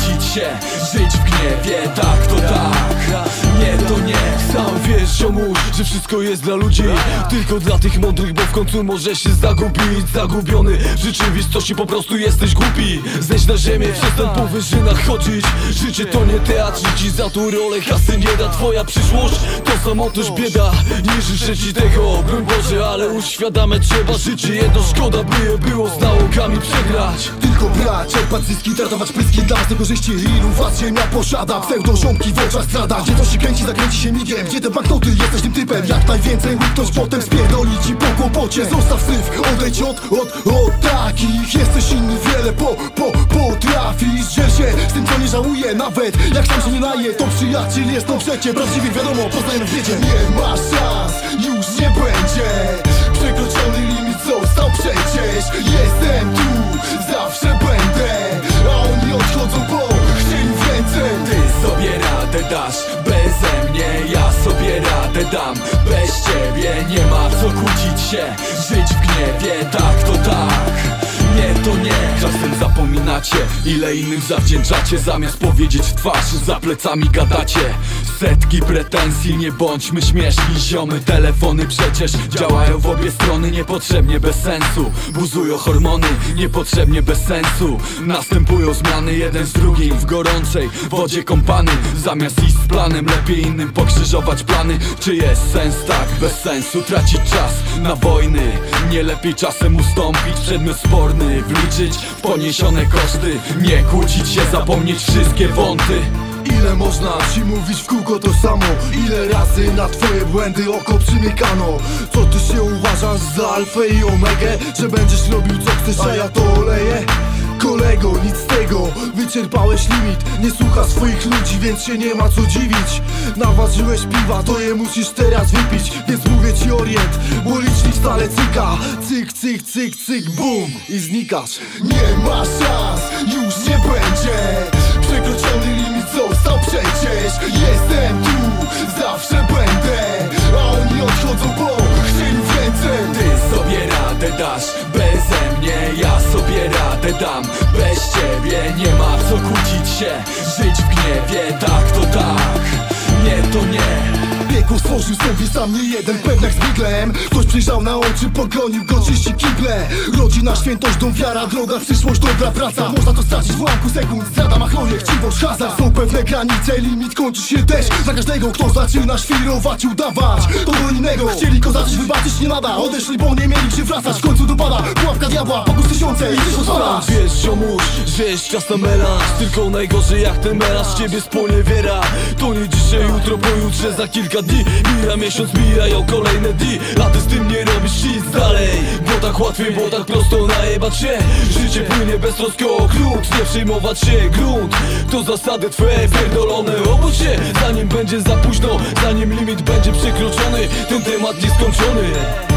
martwić się, żyć w gniewie, tak to tak, nie to nie. Sam wiesz, ziomu, że wszystko jest dla ludzi, tylko dla tych mądrych, bo w końcu możesz się zagubić. Zagubiony w rzeczywistości po prostu jesteś głupi. Zejdź na ziemię, przestań po wyżynach chodzić. Życie to nie teatr, ci za tą rolę kasy nie da. Twoja przyszłość to samotność, bieda. Nie życzę ci tego, broń Boże, ale uświadamia trzeba życie jedno. Szkoda by było z nałogami przegrać. Tylko brać, czerpać zyski, tratować pyski dla własnej korzyści. Ilu was ziemia posiada, pseudo ziomki w oczach strada. Gdzie to się kręci, zakręci się migiem. Gdzie te banknoty, jesteś tym typem. Jak najwięcej ktoś potem spierdoli ci po kłopocie. Zostaw syf, odejdź od takich. Jesteś inny, wiele potrafisz. Że się z tym co nie żałuję, nawet jak sam się nie naje. To przyjaciel jest, no przecie prawdziwy, wiadomo, poznajemy w wiecie. Nie masz szans, już nie będzie. Przekroczony limit został przecież. Jestem tu, zawsze będę. A oni odchodzą, bo chcieli więcej. Ty sobie radę dasz beze mnie, ja sobie radę dam bez ciebie. Nie ma co kłócić się, żyć w gniewie, tak to tak, nie to nie. Czasem zapominacie, ile innym zawdzięczacie, zamiast powiedzieć w twarz, za plecami gadacie. Setki pretensji, nie bądźmy śmieszni, ziomy. Telefony przecież działają w obie strony, niepotrzebnie, bez sensu. Buzują hormony, niepotrzebnie, bez sensu. Następują zmiany, jeden z drugim w gorącej wodzie kąpany. Zamiast iść z planem, lepiej innym pokrzyżować plany. Czy jest sens tak, bez sensu tracić czas na wojny? Nie lepiej czasem ustąpić, przedmiot sporny. Wliczyć poniesione koszty, nie kłócić się, zapomnieć wszystkie wąty. Ile można ci mówić w kółko to samo? Ile razy na twoje błędy oko przymykano? Co ty się uważasz za alfę i omegę? Że będziesz robił co chcesz, a ja to oleję? Kolego, nic z tego, wyczerpałeś limit. Nie słuchasz swoich ludzi, więc się nie ma co dziwić. Naważyłeś piwa, to je musisz teraz wypić. Więc mówię ci orient, bo licznik stale cyka. Cyk, cyk, cyk, cyk, bum i znikasz. Nie ma szans, już nie będzie. Przekroczony limit został przecież. Jestem tu, zawsze będę. A oni odchodzą, bo chcieli więcej. Ty sobie radę dasz beze mnie, ja sobie radę dam bez ciebie. Nie ma co kłócić się, żyć w gniewie, tak to tak, nie to nie. Piekło stworzył sobie sam nie jeden, pewniak z biglem. Ktoś przyjrzał na oczy, pogonił go czyści kible. Rodzina, świętość, dom, wiara, droga, przyszłość, dobra praca. Można to stracić w ułamku sekund, zdrada ma chlorie, chciwość, hazard. Są pewne granice, limit kończy się też. Dla każdego, kto zaczyna świrować, udawać to do innego, chcieli go zacząć wybaczyć, nie nada. Odeszli, bo nie mieli gdzie wracać, w końcu dopada pułapka diabła, pokus tysiące i tyś odpalasz. Wiesz, ziomuś, że jest ciasna melanż, tylko najgorzej jak ten melanż ciebie sponiewiera. To nie dzisiaj, jutro, pojutrze, za kilka dni, mija miesiąc, mijają kolejne dni, a ty z tym nie robisz nic dalej. Bo tak łatwiej, bo tak prosto najebać się. Życie płynie bez troski o grunt, nie przejmować się grunt. To zasady twoje pierdolone, obudź się, zanim będzie za późno, zanim limit będzie przekroczony. Ten temat nieskończony.